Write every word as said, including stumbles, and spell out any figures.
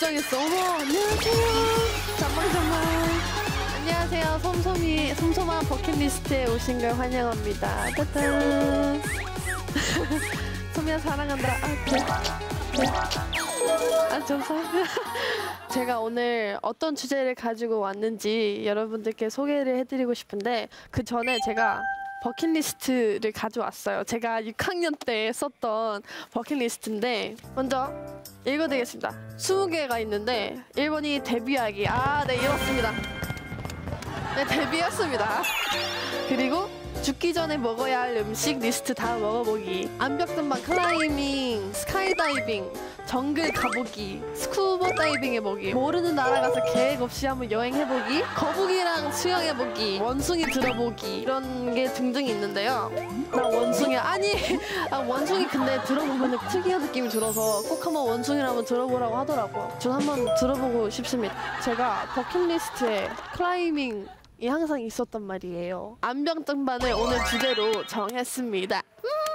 긴장했어. 어머, 안녕하세요. 잠만잠만. 안녕하세요. 솜솜이, 솜솜한 버킷리스트에 오신 걸 환영합니다. 짜잔. 소미야 사랑한다. 아, 아, 감사합니다. 제가 오늘 어떤 주제를 가지고 왔는지 여러분들께 소개를 해드리고 싶은데 그 전에 제가 버킷리스트를 가져왔어요. 제가 육 학년 때 썼던 버킷리스트인데 먼저 읽어드리겠습니다. 스무 개가 있는데 일 번이 데뷔하기. 아, 네, 이렇습니다. 네, 데뷔했습니다. 그리고 죽기 전에 먹어야 할 음식 리스트 다 먹어보기, 암벽등반 클라이밍, 스카이다이빙, 정글 가보기, 스쿠버 다이빙 해보기, 모르는 나라 가서 계획 없이 한번 여행해보기, 거북이랑 수영해보기, 원숭이 들어보기, 이런 게 등등 있는데요. 나 원숭이, 아니, 아, 원숭이 근데 들어보면 특이한 느낌이 들어서 꼭 한번 원숭이를 한번 들어보라고 하더라고요. 전 한번 들어보고 싶습니다. 제가 버킷리스트에 클라이밍 이 항상 있었단 말이에요. 암벽등반을 오늘 주제로 정했습니다. 음!